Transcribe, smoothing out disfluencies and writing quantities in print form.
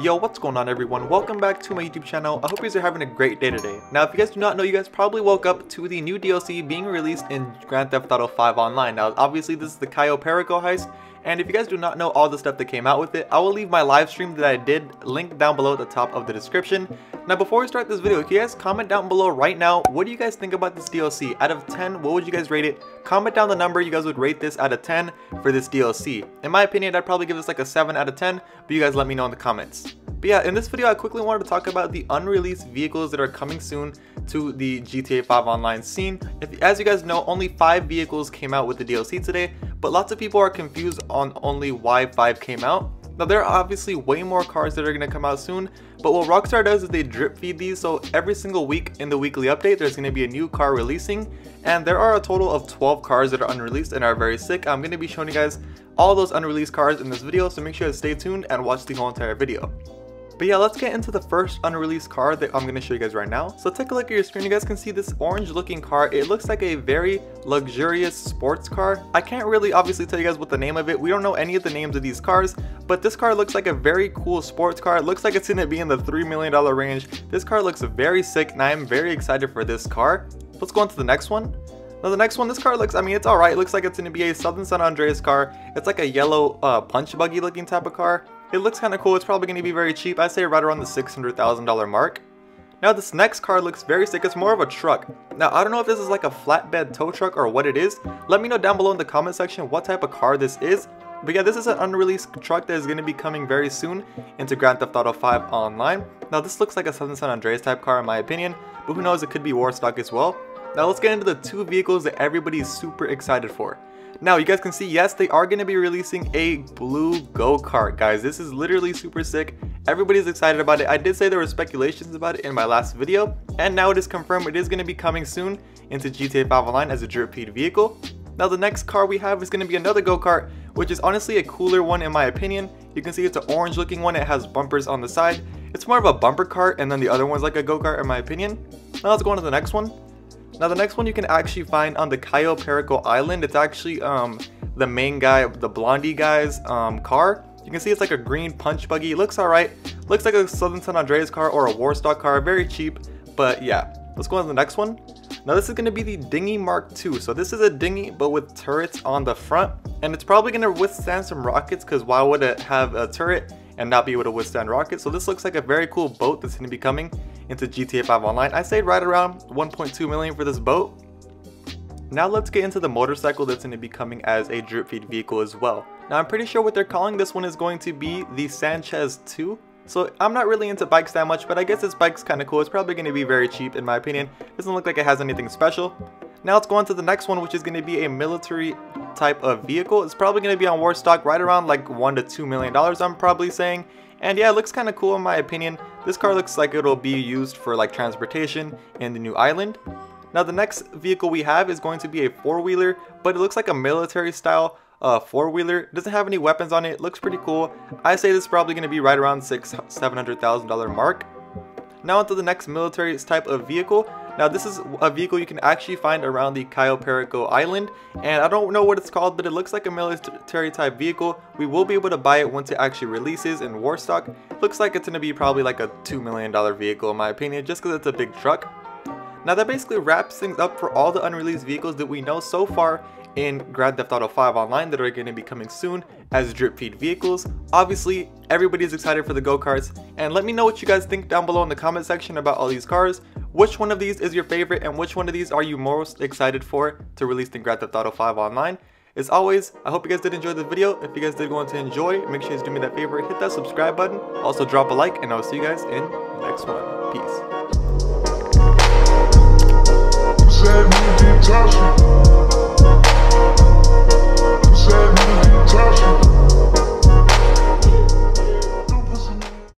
Yo, what's going on everyone? Welcome back to my YouTube channel. I hope you guys are having a great day today. Now, if you guys do not know, you guys probably woke up to the new DLC being released in Grand Theft Auto 5 Online. Now, obviously this is the Cayo Perico heist, and if you guys do not know all the stuff that came out with it, I will leave my live stream that I did linked down below at the top of the description. Now, before we start this video, can you guys comment down below right now, what do you guys think about this DLC? Out of 10, what would you guys rate it? Comment down the number you guys would rate this out of 10 for this DLC. In my opinion, I'd probably give this like a 7 out of 10, but you guys let me know in the comments. But yeah, in this video, I quickly wanted to talk about the unreleased vehicles that are coming soon to the GTA 5 Online scene. As you guys know, only 5 vehicles came out with the DLC today, but lots of people are confused on only why 5 came out. Now, there are obviously way more cars that are going to come out soon, but what Rockstar does is they drip feed these, so every single week in the weekly update, there's going to be a new car releasing, and there are a total of 12 cars that are unreleased and are very sick. I'm going to be showing you guys all those unreleased cars in this video, so make sure to stay tuned and watch the whole entire video. But yeah, let's get into the first unreleased car that I'm going to show you guys right now. So take a look at your screen. You guys can see this orange looking car. It looks like a very luxurious sports car. I can't really obviously tell you guys what the name of it. We don't know any of the names of these cars, but this car looks like a very cool sports car. It looks like it's going to be in the $3 million range. This car looks very sick, and I am very excited for this car. Let's go on to the next one. Now the next one, this car looks, I mean, it's alright. It looks like it's going to be a Southern San Andreas car. It's like a yellow punch buggy looking type of car. It looks kind of cool. It's probably going to be very cheap. I say right around the $600,000 mark. Now this next car looks very sick. It's more of a truck. Now I don't know if this is like a flatbed tow truck or what it is. Let me know down below in the comment section what type of car this is. But yeah, this is an unreleased truck that is going to be coming very soon into Grand Theft Auto 5 Online. Now this looks like a Southern San Andreas type car in my opinion, but who knows, it could be Warstock as well. Now let's get into the 2 vehicles that everybody is super excited for. Now you guys can see, yes, they are going to be releasing a blue go-kart, guys. This is literally super sick. Everybody's excited about it. I did say there were speculations about it in my last video, and now it is confirmed. It is going to be coming soon into GTA 5 Online as a drip feed vehicle. Now the next car we have is going to be another go-kart, which is honestly a cooler one in my opinion. You can see it's an orange looking one. It has bumpers on the side. It's more of a bumper cart, and then the other one's like a go-kart in my opinion. Now let's go on to the next one. Now the next one you can actually find on the Cayo Perico Island. It's actually the main guy, the blondie guy's car. You can see it's like a green punch buggy. It looks alright. Looks like a Southern San Andreas car or a Warstock car. Very cheap, but yeah. Let's go on to the next one. Now this is going to be the Dinghy Mark II. So this is a dinghy but with turrets on the front. And it's probably going to withstand some rockets, because why would it have a turret and not be able to withstand rockets? So this looks like a very cool boat that's going to be coming into GTA 5 Online. I say right around 1.2 million for this boat. Now let's get into the motorcycle that's going to be coming as a drip feed vehicle as well. Now I'm pretty sure what they're calling this one is going to be the Sanchez 2. So I'm not really into bikes that much, but I guess this bike's kind of cool. It's probably going to be very cheap in my opinion. Doesn't look like it has anything special. Now let's go on to the next one, which is going to be a military type of vehicle. It's probably going to be on Warstock, right around like $1 to $2 million, I'm probably saying. And yeah, it looks kind of cool in my opinion. This car looks like it'll be used for like transportation in the new island. Now the next vehicle we have is going to be a 4-wheeler, but it looks like a military style 4-wheeler. Doesn't have any weapons on it. Looks pretty cool. I say this is probably going to be right around $700,000 mark. Now onto the next military type of vehicle. Now this is a vehicle you can actually find around the Cayo Perico Island, and I don't know what it's called, but it looks like a military type vehicle. We will be able to buy it once it actually releases in Warstock. Looks like it's going to be probably like a $2 million vehicle in my opinion, just because it's a big truck. Now that basically wraps things up for all the unreleased vehicles that we know so far in Grand Theft Auto 5 Online that are going to be coming soon as drip feed vehicles. Obviously everybody's excited for the go-karts, and let me know what you guys think down below in the comment section about all these cars. Which one of these is your favorite, and which one of these are you most excited for to release in Grand Theft Auto 5 Online? As always, I hope you guys did enjoy the video. If you guys did want to enjoy, make sure you do me that favor, hit that subscribe button, also drop a like, and I'll see you guys in the next one. Peace.